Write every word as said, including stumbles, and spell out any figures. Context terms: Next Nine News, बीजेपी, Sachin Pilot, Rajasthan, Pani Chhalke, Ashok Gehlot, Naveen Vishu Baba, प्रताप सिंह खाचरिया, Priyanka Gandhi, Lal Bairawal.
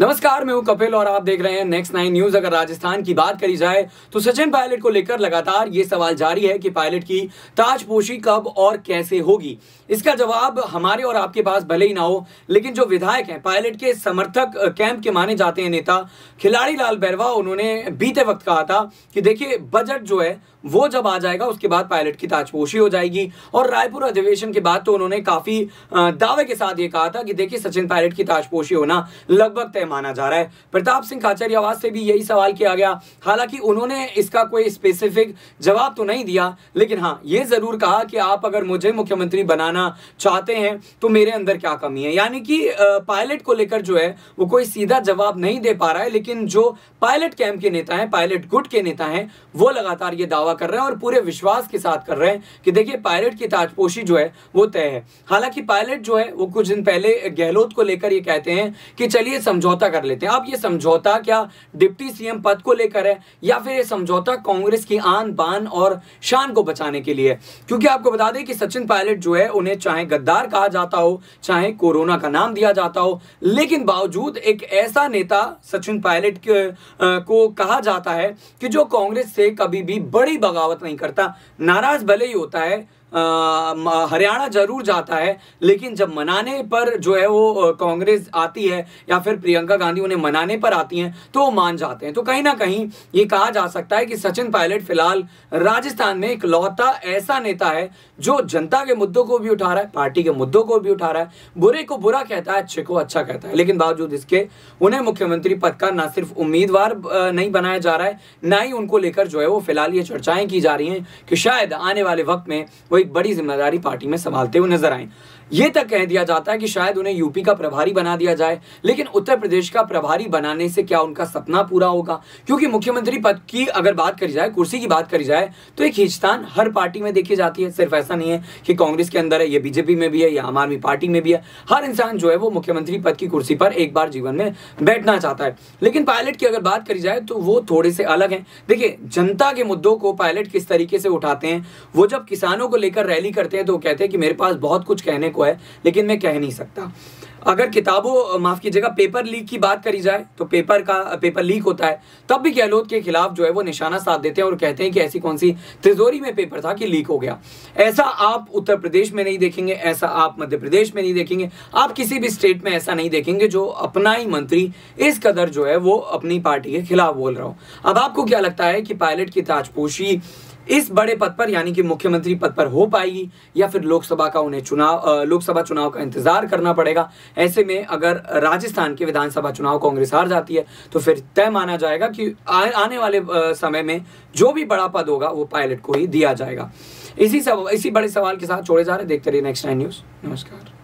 नमस्कार, मैं हूं कपिल और आप देख रहे हैं नेक्स्ट नाइन न्यूज। अगर राजस्थान की बात करी जाए तो सचिन पायलट को लेकर लगातार ये सवाल जारी है कि पायलट की ताजपोशी कब और कैसे होगी। इसका जवाब हमारे और आपके पास भले ही ना हो, लेकिन जो विधायक हैं, पायलट के समर्थक कैंप के माने जाते हैं नेता खिलाड़ी लाल बैरवा, उन्होंने बीते वक्त कहा था कि देखिए बजट जो है वो जब आ जाएगा उसके बाद पायलट की ताजपोशी हो जाएगी। और रायपुर अधिवेशन के बाद तो उन्होंने काफी दावे के साथ ये कहा था कि देखिए सचिन पायलट की ताजपोशी होना लगभग माना जा रहा है। प्रताप सिंह खाचरिया से भी यही सवाल किया गया, हालांकि उन्होंने इसका कोई स्पेसिफिक जवाब तो नहीं दिया, लेकिन हाँ ये जरूर कहा कि आप अगर मुझे मुख्यमंत्री बनाना चाहते हैं तो मेरे अंदर क्या कमी है। यानी कि पायलट को लेकर जो है वो कोई सीधा जवाब नहीं दे पा रहा है, लेकिन जो पायलट कैंप के नेता है, पायलट गुट के नेता है, वो लगातार ये दावा कर रहे हैं और पूरे विश्वास के साथ कर रहे हैं कि देखिए पायलट की ताजपोशी जो है वो तय है। हालांकि पायलट जो है वो कुछ दिन पहले गहलोत को लेकर ये कहते हैं कि चलिए समझौता कर लेते हैं। अब ये समझौता क्या डिप्टी सीएम पद को लेकर है या फिर ये समझौता कांग्रेस की आन बान और शान को बचाने के लिए? क्योंकि आपको बता दें कि सचिन पायलट जो है उन्हें चाहे गद्दार कहा जाता हो, चाहे कोरोना का नाम दिया जाता हो, लेकिन बावजूद एक ऐसा नेता सचिन पायलट को कहा जाता है कि जो कांग्रेस से कभी भी बड़ी बगावत नहीं करता। नाराज भले ही होता है, हरियाणा जरूर जाता है, लेकिन जब मनाने पर जो है वो कांग्रेस आती है या फिर प्रियंका गांधी उन्हें मनाने पर आती हैं तो वो मान जाते हैं। तो कहीं ना कहीं ये कहा जा सकता है कि सचिन पायलट फिलहाल राजस्थान में इकलौता ऐसा नेता है जो जनता के मुद्दों को भी उठा रहा है, पार्टी के मुद्दों को भी उठा रहा है, बुरे को बुरा कहता है, अच्छे को अच्छा कहता है। लेकिन बावजूद इसके उन्हें मुख्यमंत्री पद का ना सिर्फ उम्मीदवार नहीं बनाया जा रहा है, ना ही उनको लेकर जो है वो फिलहाल ये चर्चाएं की जा रही हैं कि शायद आने वाले वक्त में एक बड़ी जिम्मेदारी पार्टी में संभालते हुए नजर आए। यह तक कह दिया जाता है कि शायद उन्हें यूपी का प्रभारी बना दिया जाए, लेकिन उत्तर प्रदेश का प्रभारी बनाने से क्या उनका सपना पूरा होगा? क्योंकि मुख्यमंत्री पद की अगर बात करी जाए, कुर्सी की बात करी जाए, तो एक खींचतान हर पार्टी में देखी जाती है। सिर्फ ऐसा नहीं है कि कांग्रेस के अंदर है, यह बीजेपी में भी है, यह आम आदमी पार्टी में भी है। हर इंसान जो है वो मुख्यमंत्री पद की कुर्सी पर एक बार जीवन में बैठना चाहता है। लेकिन पायलट की अगर बात करी जाए तो वो थोड़े से अलग है। देखिए जनता के मुद्दों को पायलट किस तरीके से उठाते हैं, वो जब किसानों को लेकर रैली करते हैं तो कहते हैं कि मेरे पास बहुत कुछ कहने को है लेकिन मैं कह नहीं सकता। अगर किताबों माफ कीजिएगा पेपर लीक की बात करी जाए तो पेपर का पेपर लीक होता है, तब भी गहलोत के खिलाफ जो है वो निशाना साध देते हैं और कहते हैं कि ऐसी कौन सी तिजोरी में पेपर था कि लीक हो गया। ऐसा आप उत्तर प्रदेश में नहीं देखेंगे, ऐसा आप मध्य प्रदेश में नहीं देखेंगे, आप किसी भी स्टेट में ऐसा नहीं देखेंगे जो अपना ही मंत्री इस कदर जो है वो अपनी पार्टी के खिलाफ बोल रहा हो। अब आपको क्या लगता है कि पायलट की ताजपोशी इस बड़े पद पर यानी कि मुख्यमंत्री पद पर हो पाएगी या फिर लोकसभा का उन्हें चुनाव लोकसभा चुनाव का इंतजार करना पड़ेगा? ऐसे में अगर राजस्थान के विधानसभा चुनाव कांग्रेस हार जाती है तो फिर तय माना जाएगा कि आ, आने वाले समय में जो भी बड़ा पद होगा वो पायलट को ही दिया जाएगा। इसी सब इसी बड़े सवाल के साथ छोड़े जा रहे, देखते रहिए नेक्स्ट नाइन न्यूज। नमस्कार।